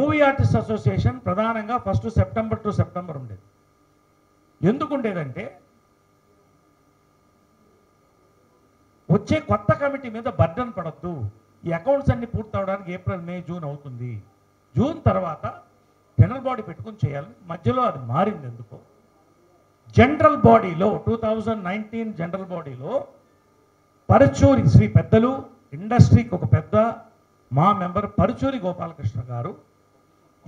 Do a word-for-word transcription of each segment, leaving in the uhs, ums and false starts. Movie artist association ప్రధానంగా first September to September ఉండేది. ఎందుకు ఉండేదంటే వచ్చే కొత్త కమిటీ మీద బర్డన్ పడద్దు, ఈ అకౌంట్స్ అన్ని పూర్తి అవడానికి ఏప్రిల్ మే జూన్ అవుతుంది, జూన్ తర్వాత జనరల్ బాడీ పెట్టుకుని చేయాలి. మధ్యలో అది మారింది. ఎందుకు జనరల్ బాడీలో టూ థౌజండ్ నైన్టీన్ జనరల్ బాడీలో పరుచూరి శ్రీ పెద్దలు, ఇండస్ట్రీకి ఒక పెద్ద మా మెంబర్ పరుచూరి గోపాలకృష్ణ గారు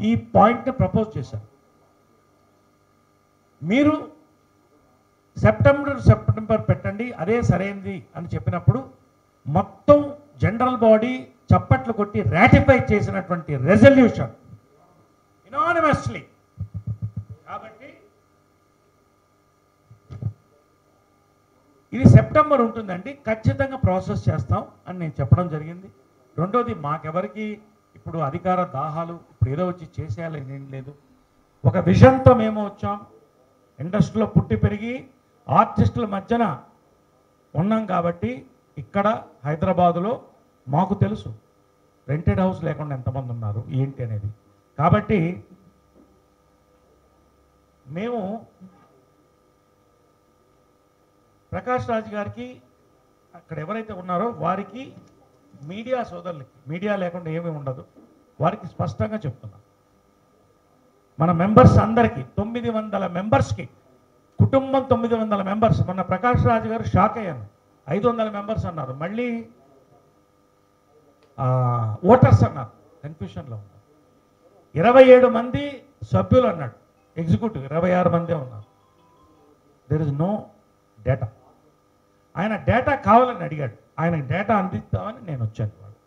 ఈ పాయింట్ని ప్రపోజ్ చేశారు. మీరు సెప్టెంబర్ సెప్టెంబర్ పెట్టండి, అదే సరైనది అని చెప్పినప్పుడు మొత్తం జనరల్ బాడీ చప్పట్లు కొట్టి రాటిఫై చేసినటువంటి రెజల్యూషన్ యునానిమస్లీ. కాబట్టి ఇది సెప్టెంబర్ ఉంటుందండి, ఖచ్చితంగా ప్రాసెస్ చేస్తాం అని నేను చెప్పడం జరిగింది. రెండోది, మాకెవరికి ఇప్పుడు అధికార దాహాలు ఇప్పుడు ఏదో వచ్చి చేసేయాలని ఏం లేదు. ఒక విజన్తో మేము వచ్చాం, ఇండస్ట్రీలో పుట్టి పెరిగి ఆర్టిస్టుల మధ్యన ఉన్నాం కాబట్టి ఇక్కడ హైదరాబాదులో మాకు తెలుసు రెంటెడ్ హౌస్ లేకుండా ఎంతమంది ఉన్నారు ఏంటి అనేది. కాబట్టి మేము ప్రకాష్ రాజ్ గారికి అక్కడ ఎవరైతే ఉన్నారో వారికి, మీడియా సోదరులకి, మీడియా లేకుండా ఏమీ ఉండదు, వారికి స్పష్టంగా చెప్తున్నాం మన మెంబర్స్ అందరికీ తొమ్మిది వందల మెంబర్స్కి కుటుంబం తొమ్మిది వందల మెంబర్స్. మొన్న ప్రకాష్ రాజ్ గారు షాక్ అయ్యాను, ఐదు వందల మెంబర్స్ అన్నారు, మళ్ళీ ఓటర్స్ అన్నారు, కన్ఫ్యూషన్లో ఉన్నారు. ఇరవై ఏడు మంది సభ్యులు అన్నాడు, ఎగ్జిక్యూటివ్ ఇరవై ఆరు మందే ఉన్నారు. There is no data. ఆయన డేటా కావాలని అడిగాడు, ఆయన డేటా అందిస్తామని నేను వచ్చాను. వాడు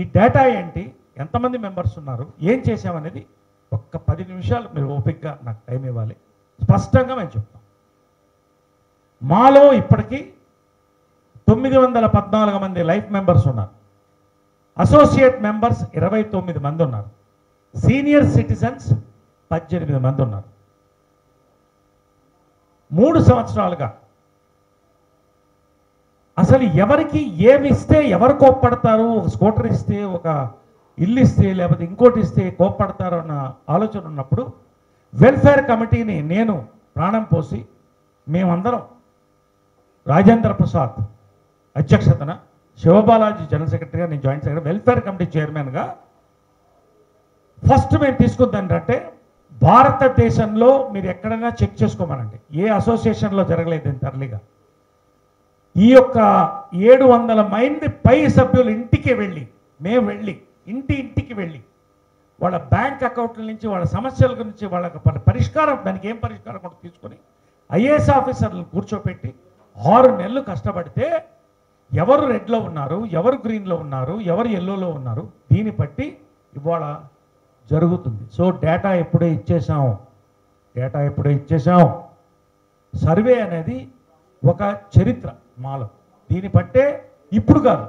ఈ డేటా ఏంటి, ఎంతమంది మెంబర్స్ ఉన్నారు, ఏం చేశామనేది ఒక్క పది నిమిషాలు మీరు ఓపికగా నాకు టైం ఇవ్వాలి, స్పష్టంగా మేము చెప్తాం. మాలో ఇప్పటికీ తొమ్మిది వందల పద్నాలుగు మంది లైఫ్ మెంబర్స్ ఉన్నారు, అసోసియేట్ మెంబర్స్ ఇరవై తొమ్మిది మంది ఉన్నారు, సీనియర్ సిటిజన్స్ పద్దెనిమిది మంది ఉన్నారు. మూడు సంవత్సరాలుగా అసలు ఎవరికి ఏమి ఇస్తే ఎవరు కోప్పడతారు, ఒక స్కూటర్ ఇస్తే, ఒక ఇల్లు ఇస్తే, లేకపోతే ఇంకోటి ఇస్తే కోప్పడతారు అన్న ఆలోచన ఉన్నప్పుడు వెల్ఫేర్ కమిటీని నేను ప్రాణం పోసి మేమందరం రాజేంద్ర ప్రసాద్ అధ్యక్షతన, శివబాలాజీ జనరల్ సెక్రటరీగా, నేను జాయింట్ సెక్రటరీ, వెల్ఫేర్ కమిటీ చైర్మన్గా ఫస్ట్ మేము తీసుకుందంటే భారతదేశంలో మీరు ఎక్కడైనా చెక్ చేసుకోమనండి ఏ అసోసియేషన్లో జరగలేదు ఇంత ఎర్లీగా. ఈ యొక్క ఏడు వందల మంది పై సభ్యులు ఇంటికి వెళ్ళి మేము వెళ్ళి ఇంటి ఇంటికి వెళ్ళి వాళ్ళ బ్యాంక్ అకౌంట్ల నుంచి వాళ్ళ సమస్యల గురించి వాళ్ళకి పరిష్కారం, దానికి ఏం పరిష్కారం కూడా తీసుకొని ఐఏఎస్ ఆఫీసర్లు కూర్చోపెట్టి ఆరు నెలలు కష్టపడితే ఎవరు రెడ్లో ఉన్నారు, ఎవరు గ్రీన్లో ఉన్నారు, ఎవరు ఎల్లోలో ఉన్నారు, దీన్ని బట్టి ఇవాళ జరుగుతుంది. సో డేటా ఎప్పుడే ఇచ్చేసాం, డేటా ఎప్పుడే ఇచ్చేసాం. సర్వే అనేది ఒక చరిత్ర మాలో, దీన్ని బట్టే ఇప్పుడు కాదు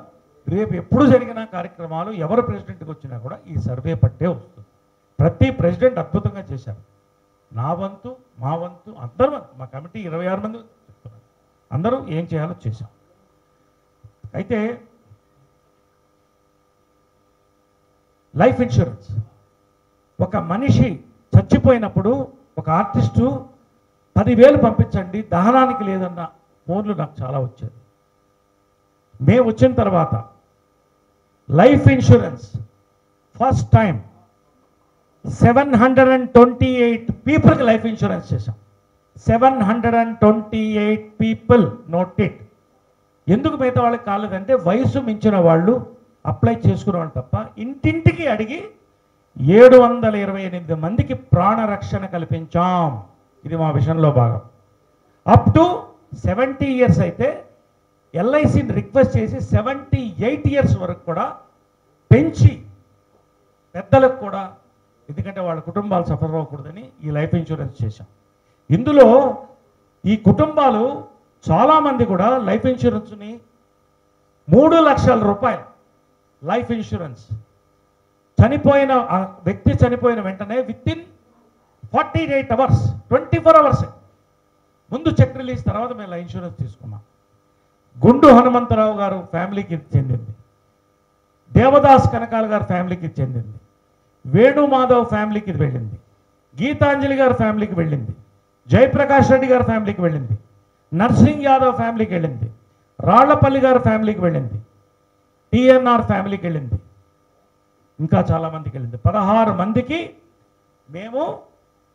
రేపు ఎప్పుడు జరిగిన కార్యక్రమాలు ఎవరు ప్రెసిడెంట్కి వచ్చినా కూడా ఈ సర్వే పట్టే వస్తుంది. ప్రతి ప్రెసిడెంట్ అద్భుతంగా చేశారు, నా వంతు మా వంతు అందరి వంతు మా కమిటీ ఇరవై ఆరు మంది అందరూ ఏం చేయాలో చేశాం. అయితే లైఫ్ ఇన్సూరెన్స్, ఒక మనిషి చచ్చిపోయినప్పుడు ఒక ఆర్టిస్టు పదివేలు పంపించండి దహనానికి లేదన్న ఫోన్లు నాకు చాలా వచ్చేది. మేము వచ్చిన తర్వాత life insurance first time seven hundred and twenty eight పీపుల్కి లైఫ్ ఇన్సూరెన్స్ చేశాం. Seven hundred and twenty eight people note it. ఎందుకు మిగతా వాళ్ళకి కాలేదంటే వయసు మించిన వాళ్ళు అప్లై చేసుకునే వాళ్ళు తప్ప, ఇంటింటికి అడిగి ఏడు వందల ఇరవై ఎనిమిది మందికి ప్రాణరక్షణ కల్పించాం. ఇది మా విషయంలో భాగం. అప్ టు సెవెంటీ ఇయర్స్ అయితే ఎల్ఐసిని రిక్వెస్ట్ చేసి సెవెంటీ ఎయిట్ ఇయర్స్ వరకు కూడా పెంచి పెద్దలకు కూడా, ఎందుకంటే వాళ్ళ కుటుంబాలు సఫర్ అవ్వకూడదని ఈ లైఫ్ ఇన్సూరెన్స్ చేశాం. ఇందులో ఈ కుటుంబాలు చాలామంది కూడా లైఫ్ ఇన్సూరెన్స్ని మూడు లక్షల రూపాయలు లైఫ్ ఇన్సూరెన్స్ చనిపోయిన వ్యక్తి చనిపోయిన వెంటనే within forty eight hours twenty four hours ముందు చెక్ రిలీజ్ తర్వాత మేము ఇన్సూరెన్స్ తీసుకున్నాం. గుండు హనుమంతరావు గారు ఫ్యామిలీకి చెందింది, దేవదాస్ కనకాల గారు ఫ్యామిలీకి చెందింది, వేణుమాధవ్ ఫ్యామిలీకి వెళ్ళింది, గీతాంజలి గారి ఫ్యామిలీకి వెళ్ళింది, జయప్రకాష్ రెడ్డి గారి ఫ్యామిలీకి వెళ్ళింది, నర్సింగ్ యాదవ్ ఫ్యామిలీకి వెళ్ళింది, రాళ్లపల్లి గారి ఫ్యామిలీకి వెళ్ళింది, టీఎన్ఆర్ ఫ్యామిలీకి వెళ్ళింది, ఇంకా చాలామందికి వెళ్ళింది. పదహారు మందికి మేము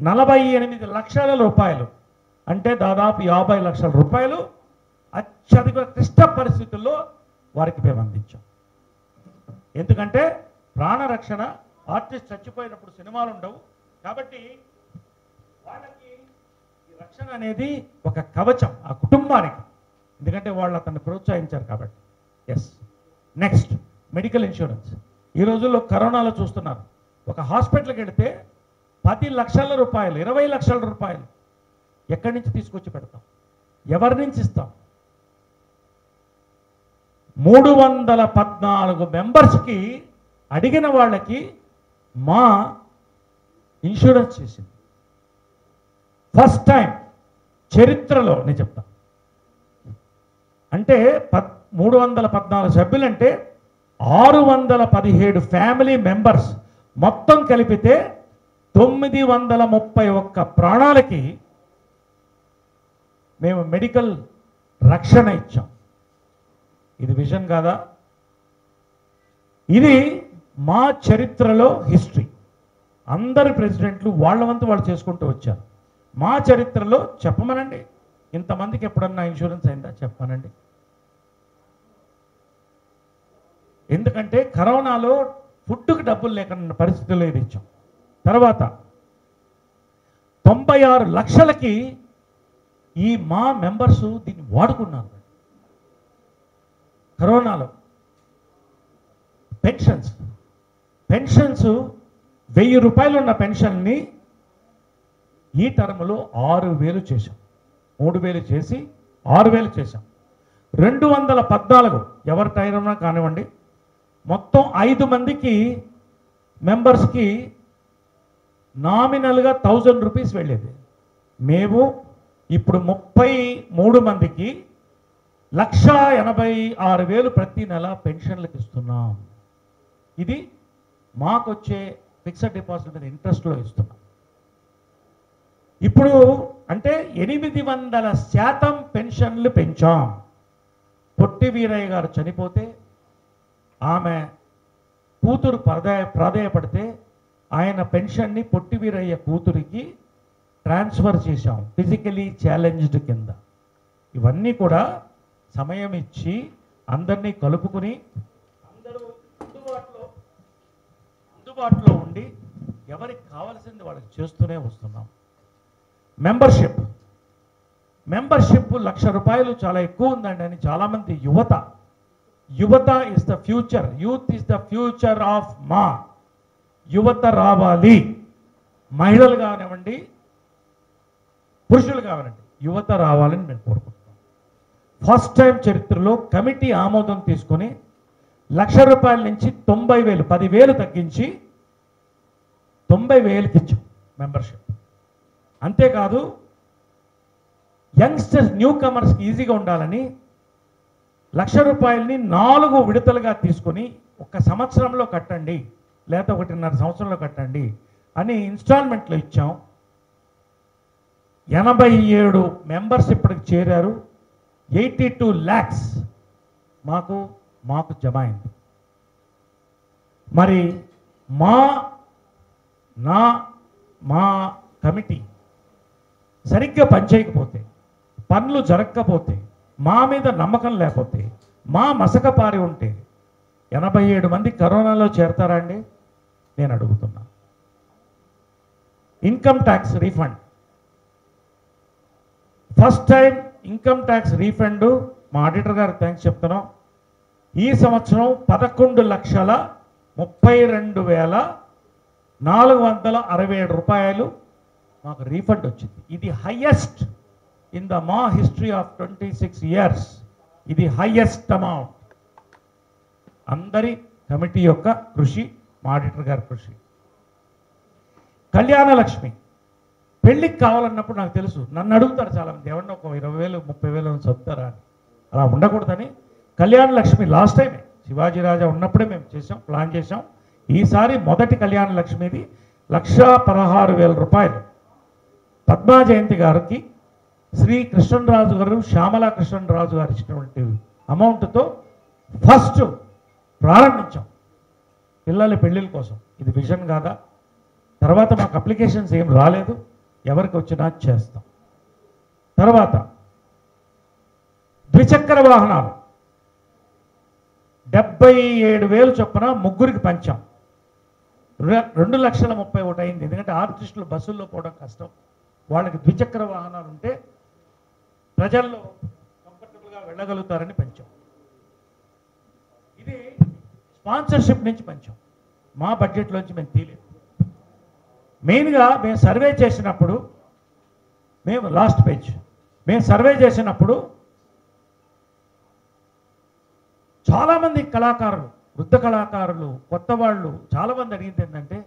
నలభై ఎనిమిది లక్షల రూపాయలు అంటే దాదాపు యాభై లక్షల రూపాయలు అత్యధిక క్లిష్ట పరిస్థితుల్లో వారికి మేము అందించాం. ఎందుకంటే ప్రాణరక్షణ, ఆర్టిస్ట్ చచ్చిపోయినప్పుడు సినిమాలు ఉండవు కాబట్టి వాళ్ళకి ఈ రక్షణ అనేది ఒక కవచం ఆ కుటుంబానికి, ఎందుకంటే వాళ్ళు అతన్ని ప్రోత్సహించారు కాబట్టి. Yes, next medical insurance. ఈ రోజుల్లో కరోనాలో చూస్తున్నారు, ఒక హాస్పిటల్కి వెళితే పది లక్షల రూపాయలు ఇరవై లక్షల రూపాయలు ఎక్కడి నుంచి తీసుకొచ్చి పెడతాం, ఎవరి నుంచి ఇస్తాం? మూడు వందల పద్నాలుగు మెంబర్స్కి అడిగిన వాళ్ళకి మా ఇన్సూరెన్స్ చేసింది. ఫస్ట్ టైం చరిత్రలో నేను చెప్తా. అంటే పద్ మూడు వందల పద్నాలుగు సభ్యులంటే ఆరు వందల పదిహేడు ఫ్యామిలీ మెంబర్స్ మొత్తం కలిపితే తొమ్మిది వందల ముప్పై ఒక్క ప్రాణాలకి మేము మెడికల్ రక్షణ ఇచ్చాం. ఇది విజన్ కాదా? ఇది మా చరిత్రలో హిస్టరీ. అందరి ప్రెసిడెంట్లు వాళ్ళ వంతు వాళ్ళు చేసుకుంటూ వచ్చారు. మా చరిత్రలో చెప్పమనండి, ఇంతమందికి ఎప్పుడన్నా ఇన్సూరెన్స్ అయిందా చెప్పమనండి. ఎందుకంటే కరోనాలో ఫుడ్కి డబ్బులు లేకుండా పరిస్థితుల్లో ఇది ఇచ్చాం. తర్వాత తొంభై ఆరు లక్షలకి ఈ మా మెంబర్సు దీన్ని వాడుకున్నారు కరోనాలో. పెన్షన్స్ పెన్షన్స్ వెయ్యి రూపాయలు ఉన్న పెన్షన్ని ఈ టర్మ్లో ఆరు వేలు చేశాం, మూడు వేలు చేసి ఆరు వేలు చేశాం. రెండు వందల పద్నాలుగు ఎవరి టైంనా కానివ్వండి, మొత్తం ఐదు మందికి మెంబర్స్కి నామినల్గా థౌజండ్ రూపీస్ వెళ్ళేది. మేము ఇప్పుడు ముప్పై మూడు మందికి లక్ష ఎనభై ఆరు వేలు ప్రతి నెల పెన్షన్లకు ఇస్తున్నాం. ఇది మాకొచ్చే ఫిక్స్డ్ డిపాజిట్ మీద ఇంట్రెస్ట్లో ఇస్తున్నాం. ఇప్పుడు అంటే ఎనిమిది వందల శాతం పెన్షన్లు పెంచాం. పొట్టి వీరయ్య గారు చనిపోతే ఆమె కూతురు ప్రాధాయ ప్రాధాయపడితే ఆయన పెన్షన్ని పొట్టి వీరయ్య కూతురికి ట్రాన్స్ఫర్ చేశాం ఫిజికలీ ఛాలెంజ్డ్ కింద. ఇవన్నీ కూడా సమయం ఇచ్చి అందరినీ కలుపుకుని అందరూ అందుబాటులో అందుబాటులో ఉండి ఎవరికి కావాల్సింది వాళ్ళకి చేస్తూనే వస్తున్నాం. మెంబర్షిప్ మెంబర్షిప్ లక్ష రూపాయలు చాలా ఎక్కువ ఉందండి అని చాలామంది యువత యువత is the future, youth is the future of మా. యువత రావాలి, మహిళలు కానివ్వండి పురుషులు కానివ్వండి, యువత రావాలని మేము కోరుకుంటున్నాం. ఫస్ట్ టైం చరిత్రలో కమిటీ ఆమోదం తీసుకొని లక్ష రూపాయల నుంచి తొంభై వేలు పదివేలు తగ్గించి తొంభై వేలకి ఇచ్చాం మెంబర్షిప్. అంతేకాదు యంగ్స్టర్స్ న్యూ కమర్స్కి ఈజీగా ఉండాలని లక్ష రూపాయలని నాలుగు విడతలుగా తీసుకొని ఒక సంవత్సరంలో కట్టండి లేదా ఒకటిన్నర సంవత్సరంలో కట్టండి అని ఇన్స్టాల్మెంట్లో ఇచ్చాం. ఎనభై ఏడు మెంబర్స్ ఇప్పటికి చేరారు. ఎయిటీ టూ ల్యాక్స్ మాకు మాకు జమ అయింది. మరి మా నా మా కమిటీ సరిగ్గా పనిచేయకపోతే, పనులు జరగకపోతే, మా మీద నమ్మకం లేకపోతే, మా మసక పారి ఉంటే ఎనభై ఏడు మంది కరోనాలో చేరతారా అండి? నేను అడుగుతున్నా. Income tax refund first time income tax refund మా ఆడిటర్ గారు థ్యాంక్స్ చెప్తున్నాం. ఈ సంవత్సరం పదకొండు లక్షల ముప్పై రెండు వేల నాలుగు వందల అరవై ఏడు రూపాయలు మాకు రీఫండ్ వచ్చింది. ఇది హయ్యెస్ట్ ఇన్ ద మా history of twenty six years. ఇది హయ్యెస్ట్ అమౌంట్. అందరి కమిటీ యొక్క కృషి, మా ఆడిటర్ గారి కృషి. కళ్యాణ లక్ష్మి పెళ్ళికి కావాలన్నప్పుడు నాకు తెలుసు, నన్ను అడుగుతారు చాలామంది, ఎవరన్నా ఒక ఇరవై వేలు ముప్పై వేలు చదువుతారా అని. అలా ఉండకూడదని కళ్యాణ లక్ష్మి లాస్ట్ టైమే శివాజీ రాజా ఉన్నప్పుడే మేము చేసాం, ప్లాన్ చేసాం. ఈ ఈసారి మొదటి కళ్యాణ లక్ష్మిది లక్ష పదహారు వేల రూపాయలు పద్మా జయంతి గారికి శ్రీ కృష్ణరాజు గారు శ్యామల కృష్ణరాజు గారు ఇచ్చినటువంటి అమౌంట్ తో ఫస్ట్ ప్రారంభించాం పిల్లల పెళ్లిల కోసం। ఇది విజన్ కాదా? తర్వాత మాకు అప్లికేషన్స్ ఏం రాలేదు, ఎవరికి వచ్చినా చేస్తాం। తర్వాత ద్విచక్ర వాహనాలు డెబ్బై ఏడు వేలు చొప్పున ముగ్గురికి పంచాం। రెండు లక్షల ముప్పై ఒకటి అయింది, ఎందుకంటే ఆర్టిస్టులు బస్సుల్లో పోవడం కష్టం, వాళ్ళకి ద్విచక్ర వాహనాలు ఉంటే ప్రజల్లో కంఫర్టబుల్గా వెళ్ళగలుగుతారని పంచాం। ఇది స్పాన్సర్షిప్ నుంచి పంచాం, మా బడ్జెట్లోంచి మేము తీయలేదు। మెయిన్గా మేము సర్వే చేసినప్పుడు మేము లాస్ట్ పేజ్ మేము సర్వే చేసినప్పుడు చాలామంది కళాకారులు వృద్ధ కళాకారులు కొత్త వాళ్ళు చాలామంది అడిగింది ఏంటంటే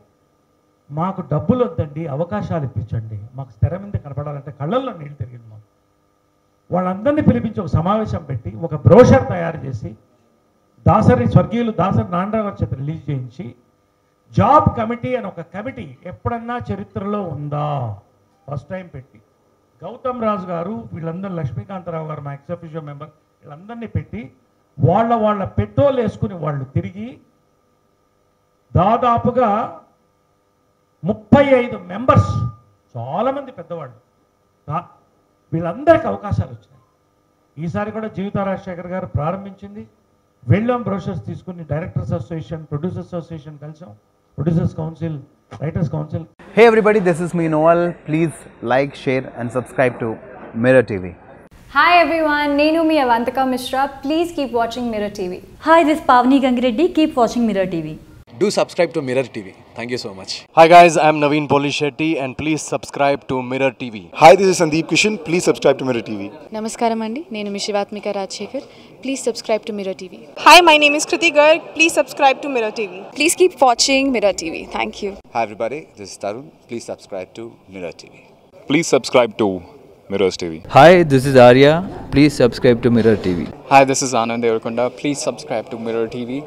మాకు డబ్బులు వద్దండి, అవకాశాలు ఇప్పించండి, మాకు స్థిర మీద కనపడాలంటే కళ్ళల్లో నీళ్ళు తిరిగింది మాకు। వాళ్ళందరినీ పిలిపించి ఒక సమావేశం పెట్టి ఒక బ్రోషర్ తయారు చేసి దాసరి స్వర్గీయులు దాసరి నారాయణరావు చేత రిలీజ్ చేయించి జాబ్ కమిటీ అని ఒక కమిటీ ఎప్పుడన్నా చరిత్రలో ఉందా ఫస్ట్ టైం పెట్టి గౌతమ్ రాజు గారు వీళ్ళందరూ లక్ష్మీకాంతరావు గారు మా ఎక్స్ అఫీషియల్ మెంబర్ వీళ్ళందరినీ పెట్టి వాళ్ళ వాళ్ళ పెట్రోల్ వేసుకుని వాళ్ళు తిరిగి దాదాపుగా ముప్పై ఐదు మెంబర్స్ చాలామంది పెద్దవాళ్ళు వీళ్ళందరికీ అవకాశాలు వచ్చినాయి। ఈసారి కూడా జీవిత రాజశేఖర్ గారు ప్రారంభించింది, వెళ్ళాం బ్రోషర్స్ తీసుకుని డైరెక్టర్స్ అసోసియేషన్ ప్రొడ్యూసర్స్ అసోసియేషన్ కలిసాం, producers council, writers council. Hey everybody, this is me నోవల్, please like, share and subscribe to mirror TV. Hi everyone, Nenumi Avantaka Mishra, please keep watching Mirror T V. Hi, this is Pavani Gangreddi, keep watching Mirror T V. Do subscribe to Mirror T V. Thank you so much. Hi guys, I am Naveen Polishetty and please subscribe to Mirror T V. Hi, this is Sandeep Kishan, please subscribe to Mirror T V. Namaskaram andi, nenu Mishrivatmika Rajshekar, please subscribe to Mirror T V. Hi, my name is Kriti Garg, please subscribe to Mirror T V. Please keep watching Mirror T V. Thank you. Hi everybody, this is Tarun, please subscribe to Mirror T V. Please subscribe to Mirror T V. Hi, this is Arya. Please subscribe to Mirror T V. Hi, this is Anand Devakonda. Please subscribe to Mirror T V.